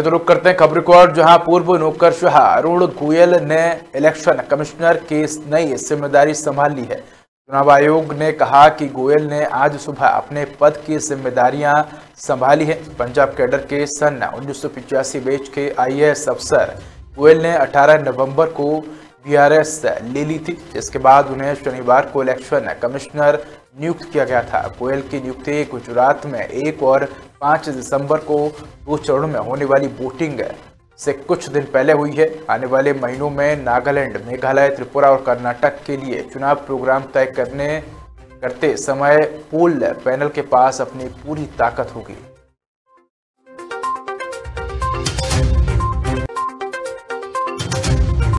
तो रुक करते हैं खबर को, जहां पूर्व नौकरशाह अरुण गोयल ने इलेक्शन कमिश्नर की नई जिम्मेदारी संभाल ली है। चुनाव आयोग ने कहा कि गोयल ने आज सुबह अपने पद की जिम्मेदारियां संभाली है। पंजाब कैडर के सन 1985 बैच के आईएएस अफसर गोयल ने 18 नवंबर को बीआरएस ले ली थी, जिसके बाद उन्हें शनिवार को इलेक्शन कमिश्नर नियुक्त किया गया था। गोयल की नियुक्ति गुजरात में 1 और 5 दिसंबर को 2 चरणों में होने वाली वोटिंग से कुछ दिन पहले हुई है। आने वाले महीनों में नागालैंड, मेघालय, त्रिपुरा और कर्नाटक के लिए चुनाव प्रोग्राम तय करते समय पोल पैनल के पास अपनी पूरी ताकत होगी।